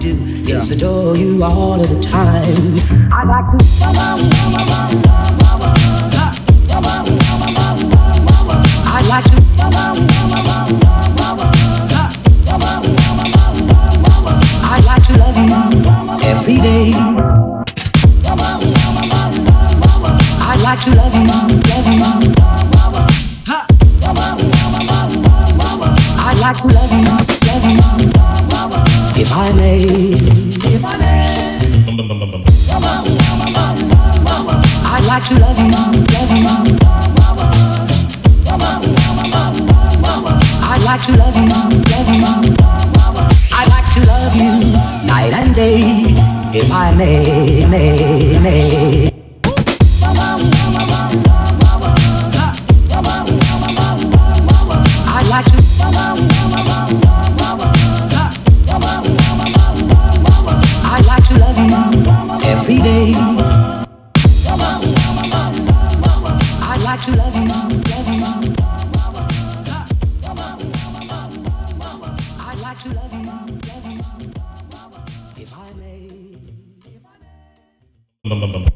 do is adore you all of the time. I like to. I like to. I like to love you every day. I like to love you, love you. I like to love you, if I may, if I may. I like to love you, love you. I like to love you, love you. I like to love you night and day, if I may, may. I like to. I like to love you every day. I like to love you, love you. I like to love you, love you. If I may.